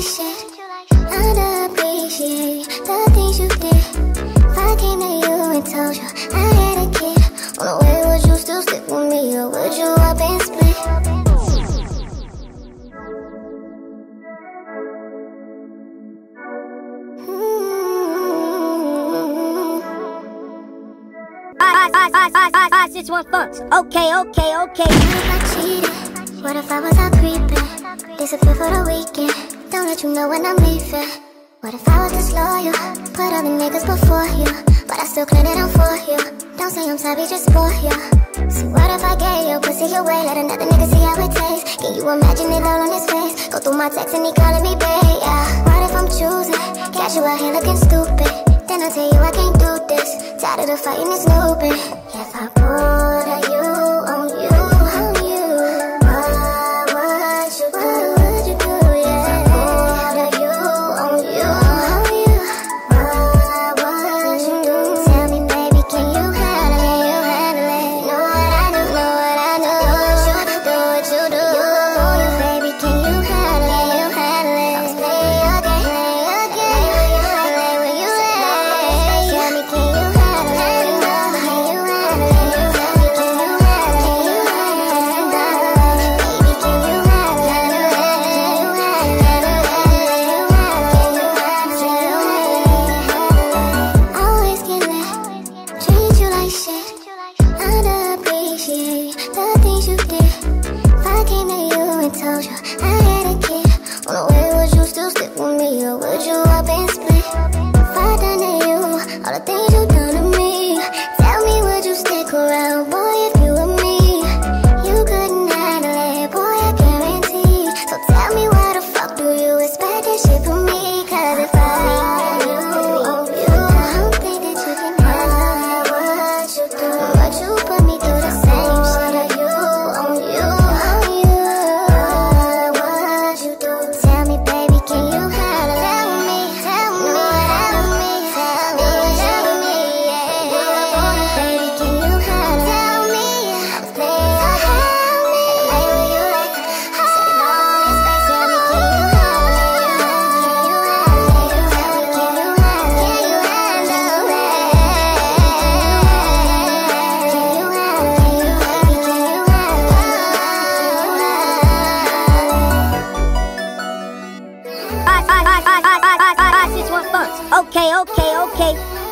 shit. I appreciate the things you did. If I came to you and told you I had a kid on the way, would you still stick with me, or would you up and split? I just want fun. Okay. What if I cheated? What if I was out creeping? Disappear for the weekend, don't let you know when I'm leaving. What if I was disloyal? Put other niggas before you, but I still clean it up for you. Don't say I'm sorry just for you. So what if I gave your pussy away? Let another nigga see how it tastes. Can you imagine it all on his face? Go through my text and he calling me babe, yeah. What if I'm choosing? Got you out here looking stupid, then I tell you I can't do this. Tired of the fighting, it's looping. If I pulled at you, on you, what would you do, yeah? If I pulled at you, on you, what would you do? Tell me, baby, can you handle it? Know what I do, do what you do. You, baby, can you handle it? Let's play a game. I just want fun. Okay.